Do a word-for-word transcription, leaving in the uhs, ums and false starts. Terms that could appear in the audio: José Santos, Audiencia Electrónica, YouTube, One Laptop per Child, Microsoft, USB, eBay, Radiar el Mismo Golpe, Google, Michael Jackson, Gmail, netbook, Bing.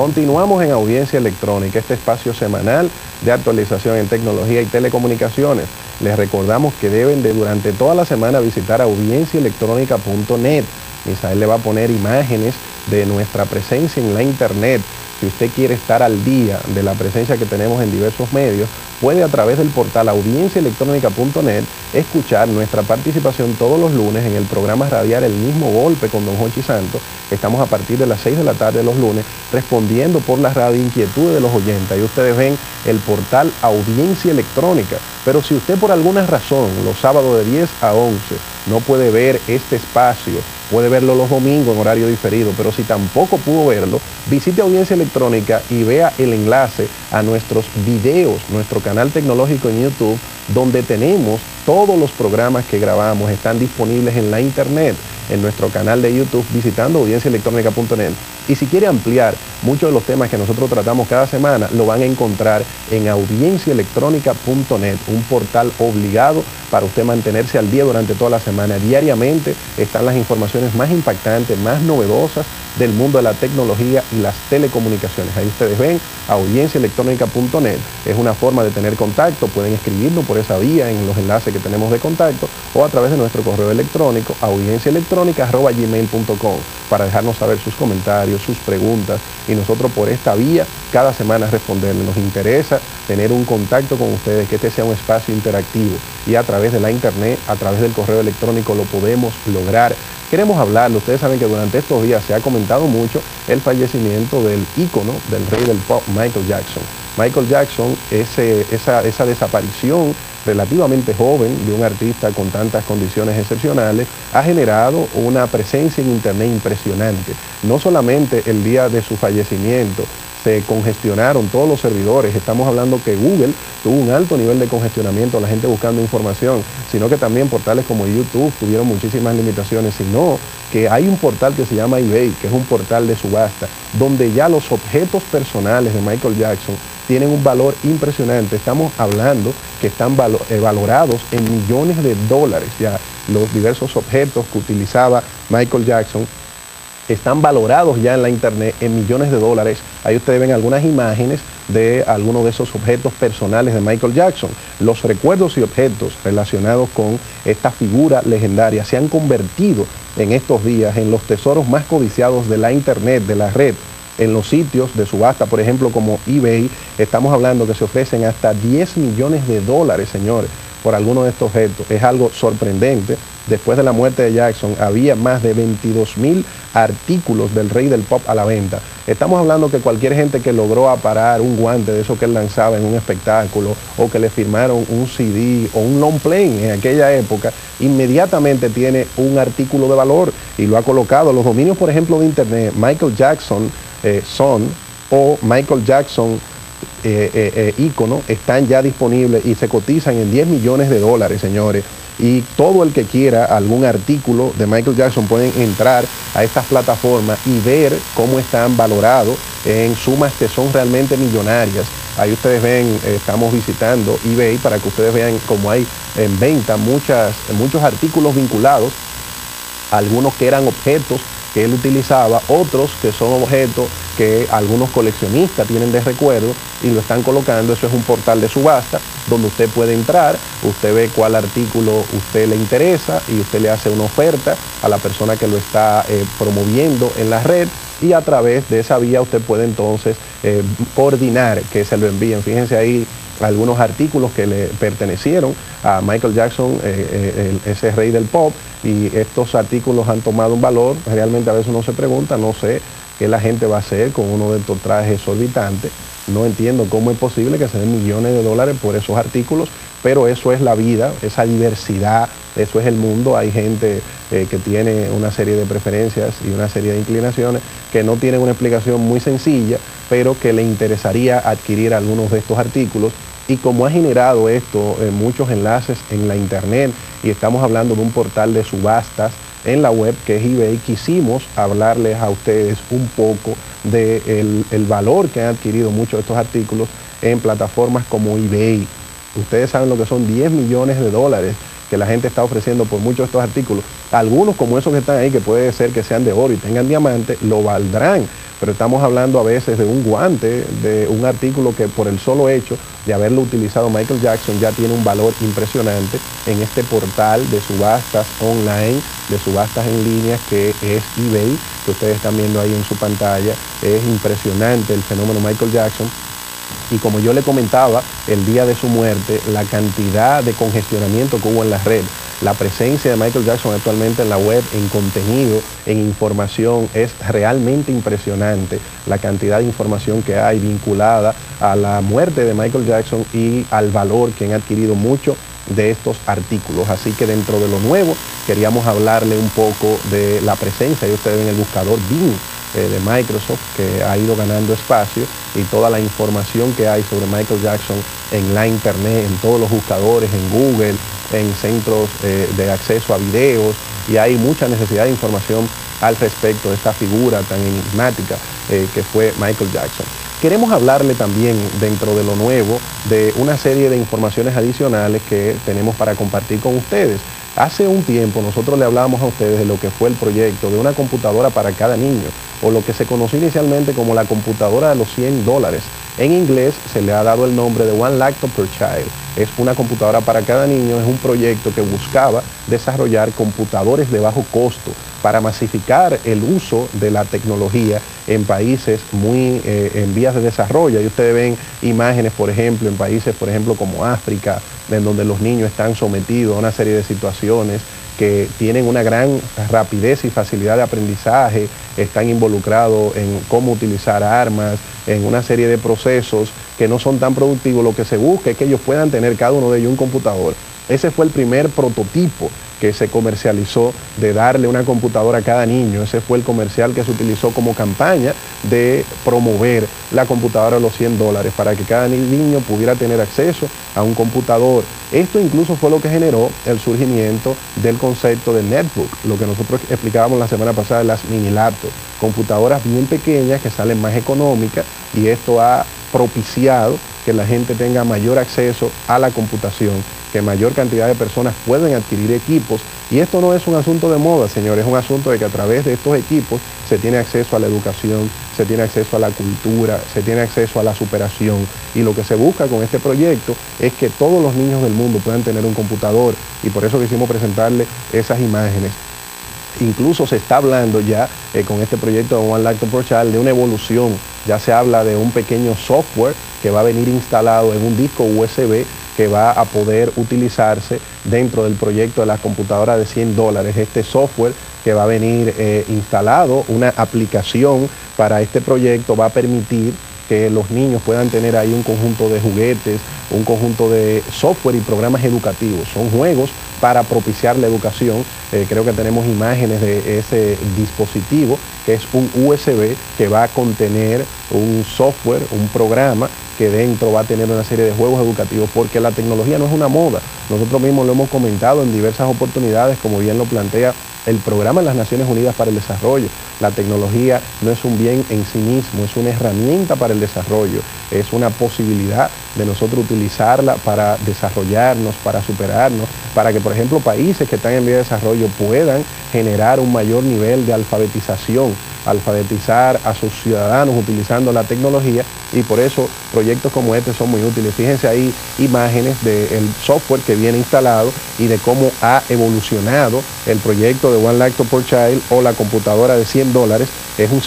Continuamos en Audiencia Electrónica, este espacio semanal de actualización en tecnología y telecomunicaciones. Les recordamos que deben de durante toda la semana visitar audiencia electrónica punto net. Misael le va a poner imágenes de nuestra presencia en la internet. Si usted quiere estar al día de la presencia que tenemos en diversos medios, puede a través del portal audiencia electrónica punto net escuchar nuestra participación todos los lunes en el programa Radiar el Mismo Golpe con don José Santos. Estamos a partir de las seis de la tarde los lunes respondiendo por la radio inquietudes de los oyentes. Ahí ustedes ven el portal Audiencia Electrónica. Pero si usted por alguna razón los sábados de diez a once no puede ver este espacio, puede verlo los domingos en horario diferido, pero si tampoco pudo verlo, visite Audiencia Electrónica y vea el enlace a nuestros videos, nuestro canal tecnológico en YouTube, donde tenemos todos los programas que grabamos, están disponibles en la internet, en nuestro canal de YouTube, visitando audiencia electrónica punto net. Y si quiere ampliar muchos de los temas que nosotros tratamos cada semana, lo van a encontrar en audiencia electrónica punto net, un portal obligado para usted mantenerse al día durante toda la semana. Diariamente están las informaciones más impactantes, más novedosas del mundo de la tecnología y las telecomunicaciones. Ahí ustedes ven, audiencia electrónica punto net. Es una forma de tener contacto, pueden escribirnos por esa vía en los enlaces que tenemos de contacto o a través de nuestro correo electrónico, audiencia electrónica arroba gmail punto com, para dejarnos saber sus comentarios, sus preguntas, y nosotros por esta vía cada semana responderle. Nos interesa tener un contacto con ustedes, que este sea un espacio interactivo, y a través de la internet, a través del correo electrónico lo podemos lograr. Queremos hablarle, ustedes saben que durante estos días se ha comentado mucho el fallecimiento del ícono del rey del pop, Michael Jackson. Michael Jackson, ese, esa, esa desaparición relativamente joven de un artista con tantas condiciones excepcionales, ha generado una presencia en internet impresionante. No solamente el día de su fallecimiento se congestionaron todos los servidores, estamos hablando que Google tuvo un alto nivel de congestionamiento, la gente buscando información, sino que también portales como YouTube tuvieron muchísimas limitaciones, sino que hay un portal que se llama eBay, que es un portal de subasta, donde ya los objetos personales de Michael Jackson tienen un valor impresionante. Estamos hablando que están valor, eh, valorados en millones de dólares. Ya los diversos objetos que utilizaba Michael Jackson están valorados ya en la internet en millones de dólares. Ahí ustedes ven algunas imágenes de algunos de esos objetos personales de Michael Jackson. Los recuerdos y objetos relacionados con esta figura legendaria se han convertido en estos días en los tesoros más codiciados de la internet, de la red. En los sitios de subasta, por ejemplo, como eBay, estamos hablando que se ofrecen hasta diez millones de dólares, señores, por algunos de estos objetos. Es algo sorprendente. Después de la muerte de Jackson, había más de veintidós mil artículos del rey del pop a la venta. Estamos hablando que cualquier gente que logró aparar un guante de eso que él lanzaba en un espectáculo, o que le firmaron un C D o un long play en aquella época, inmediatamente tiene un artículo de valor y lo ha colocado. Los dominios, por ejemplo, de internet, Michael Jackson eh, son o Michael Jackson eh, eh, eh, ícono, están ya disponibles y se cotizan en diez millones de dólares, señores. Y todo el que quiera algún artículo de Michael Jackson pueden entrar a estas plataformas y ver cómo están valorados en sumas que son realmente millonarias. Ahí ustedes ven, estamos visitando eBay para que ustedes vean cómo hay en venta muchas, muchos artículos vinculados, algunos que eran objetos que él utilizaba, otros que son objetos que algunos coleccionistas tienen de recuerdo y lo están colocando. Eso es un portal de subasta donde usted puede entrar, usted ve cuál artículo usted le interesa y usted le hace una oferta a la persona que lo está eh, promoviendo en la red, y a través de esa vía usted puede entonces eh, coordinar que se lo envíen. Fíjense ahí algunos artículos que le pertenecieron a Michael Jackson, eh, eh, ese rey del pop, y estos artículos han tomado un valor. Realmente a veces uno se pregunta, no sé qué la gente va a hacer con uno de estos trajes exorbitantes. No entiendo cómo es posible que se den millones de dólares por esos artículos, pero eso es la vida, esa diversidad, eso es el mundo. Hay gente eh, que tiene una serie de preferencias y una serie de inclinaciones que no tienen una explicación muy sencilla, pero que le interesaría adquirir algunos de estos artículos. Y como ha generado esto eh, muchos enlaces en la internet, y estamos hablando de un portal de subastas en la web que es eBay, quisimos hablarles a ustedes un poco del de el valor que han adquirido muchos de estos artículos en plataformas como eBay. Ustedes saben lo que son diez millones de dólares que la gente está ofreciendo por muchos de estos artículos, algunos como esos que están ahí, que puede ser que sean de oro y tengan diamante, lo valdrán, pero estamos hablando a veces de un guante, de un artículo que por el solo hecho de haberlo utilizado Michael Jackson ya tiene un valor impresionante en este portal de subastas online, de subastas en línea que es eBay, que ustedes están viendo ahí en su pantalla. Es impresionante el fenómeno Michael Jackson. Y como yo le comentaba, el día de su muerte, la cantidad de congestionamiento que hubo en la red, la presencia de Michael Jackson actualmente en la web, en contenido, en información, es realmente impresionante la cantidad de información que hay vinculada a la muerte de Michael Jackson y al valor que han adquirido muchos de estos artículos. Así que dentro de lo nuevo, queríamos hablarle un poco de la presencia, y ustedes ven el buscador Bing de Microsoft, que ha ido ganando espacio, y toda la información que hay sobre Michael Jackson en la internet, en todos los buscadores, en Google, en centros eh, de acceso a videos, y hay mucha necesidad de información al respecto de esta figura tan enigmática eh, que fue Michael Jackson. Queremos hablarle también, dentro de lo nuevo, de una serie de informaciones adicionales que tenemos para compartir con ustedes. Hace un tiempo nosotros le hablábamos a ustedes de lo que fue el proyecto de una computadora para cada niño, o lo que se conoció inicialmente como la computadora de los cien dólares. En inglés se le ha dado el nombre de One Laptop per Child. Es una computadora para cada niño, es un proyecto que buscaba desarrollar computadores de bajo costo para masificar el uso de la tecnología en países muy eh, en vías de desarrollo. Y ustedes ven imágenes, por ejemplo, en países, por ejemplo, como África, en donde los niños están sometidos a una serie de situaciones que tienen una gran rapidez y facilidad de aprendizaje, están involucrados en cómo utilizar armas, en una serie de procesos que no son tan productivos. Lo que se busca es que ellos puedan tener cada uno de ellos un computador. Ese fue el primer prototipo que se comercializó, de darle una computadora a cada niño. Ese fue el comercial que se utilizó como campaña de promover la computadora a los cien dólares, para que cada niño pudiera tener acceso a un computador. Esto incluso fue lo que generó el surgimiento del concepto de netbook, lo que nosotros explicábamos la semana pasada, las mini laptops, computadoras bien pequeñas que salen más económicas, y esto ha propiciado que la gente tenga mayor acceso a la computación, que mayor cantidad de personas pueden adquirir equipos. Y esto no es un asunto de moda, señores, es un asunto de que a través de estos equipos se tiene acceso a la educación, se tiene acceso a la cultura, se tiene acceso a la superación. Y lo que se busca con este proyecto es que todos los niños del mundo puedan tener un computador, y por eso quisimos presentarles esas imágenes. Incluso se está hablando ya eh, con este proyecto de One Laptop per Child de una evolución. Ya se habla de un pequeño software que va a venir instalado en un disco U S B que va a poder utilizarse dentro del proyecto de la computadora de cien dólares. Este software que va a venir eh, instalado, una aplicación para este proyecto, va a permitir que los niños puedan tener ahí un conjunto de juguetes, un conjunto de software y programas educativos. Son juegos para propiciar la educación. Eh, creo que tenemos imágenes de ese dispositivo, que es un U S B que va a contener un software, un programa, que dentro va a tener una serie de juegos educativos, porque la tecnología no es una moda. Nosotros mismos lo hemos comentado en diversas oportunidades, como bien lo plantea el programa de las Naciones Unidas para el Desarrollo. La tecnología no es un bien en sí mismo, es una herramienta para el desarrollo, es una posibilidad de nosotros utilizarla para desarrollarnos, para superarnos, para que, por ejemplo, países que están en vía de desarrollo puedan generar un mayor nivel de alfabetización, alfabetizar a sus ciudadanos utilizando la tecnología, y por eso proyectos como este son muy útiles. Fíjense ahí imágenes del software que viene instalado y de cómo ha evolucionado el proyecto de One Laptop per Child, o la computadora de cien dólares. Es un sistema